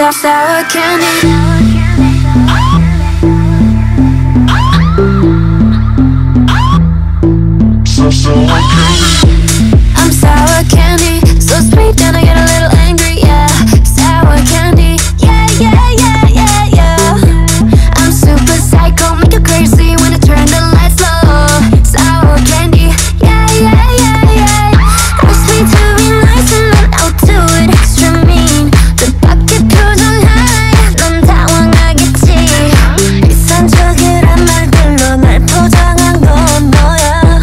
Sour candy. I'm sour candy, so sweet and I get a little angry, yeah. Sour candy, yeah, yeah, yeah, yeah, yeah. I'm super psycho, make you crazy when I turn the lights low. Sour candy, yeah, yeah, yeah, yeah. Ask me to be nice and then I'll do it extra mean. The bucket goes on high, 넌 당황하겠지. 이상적이란 말들로 날 포장한 건 뭐야?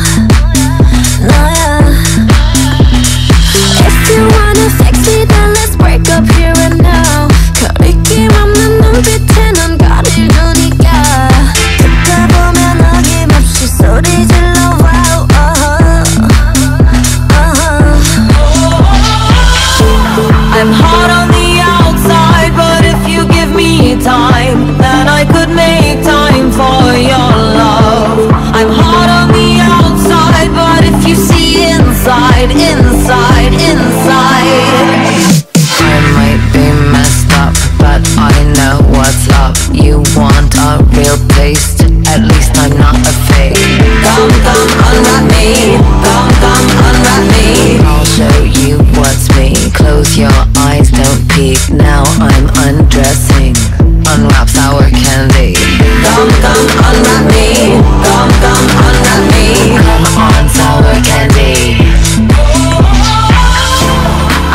I'm hard on the outside, but if you give me time, then I could make time for your love. I'm hard on the outside, but if you see inside, inside, inside, I might be messed up, but I know what's up. You want a real taste, at least I'm not a fake. Come, come, unwrap me. Come, come, unwrap me. I'll show you what's me. Close your eyes, don't peek. Now I'm undressing. Unwrap sour candy. Come, come, unwrap me. Come, come, unwrap me. Come on, sour candy.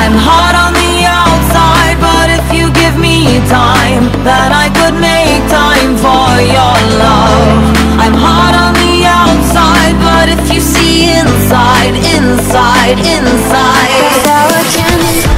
I'm hard on the outside, but if you give me time, then I could make time for your love. I'm hard on the outside, but if you see inside, inside, inside, sour candy.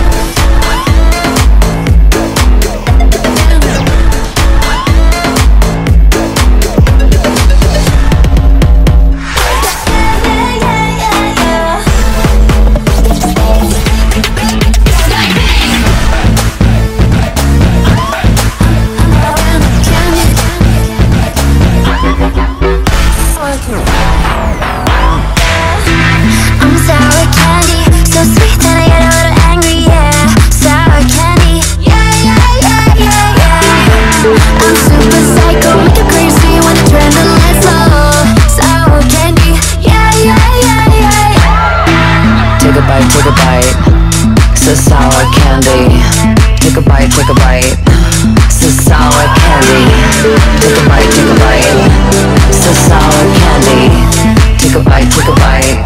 Take a bite, it's a sour candy. Take a bite, it's a sour candy. Take a bite, it's a sour candy. Take a bite,